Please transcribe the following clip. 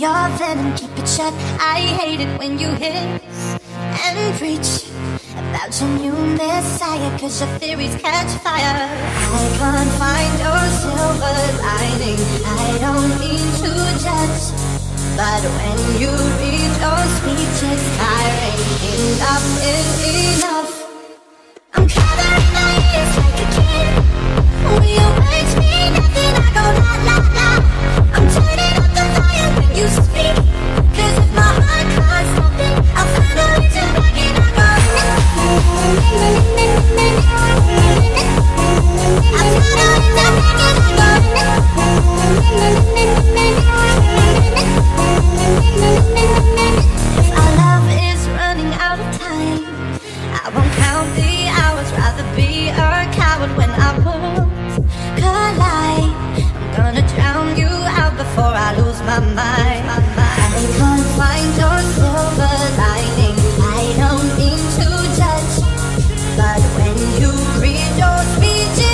your venom, keep it shut. I hate it when you hiss and preach about your new messiah, cause your theories catch fire. I can't find your silver lining. I don't mean to judge, but when you read your speech, it's tiring. Enough is enough. I'm covering my ears like a kid. Will you wage me nothing? I go la la la. I'm turning up the fire when you speak, cause if my heart can't stop it, I'll find a way to back it up. If our love is running out of time, I won't count the hours. Rather be a coward when our worlds collide. I'm gonna drown you out before I lose my mind. I can't find your silver lining. I don't mean to judge, but when you read your speeches,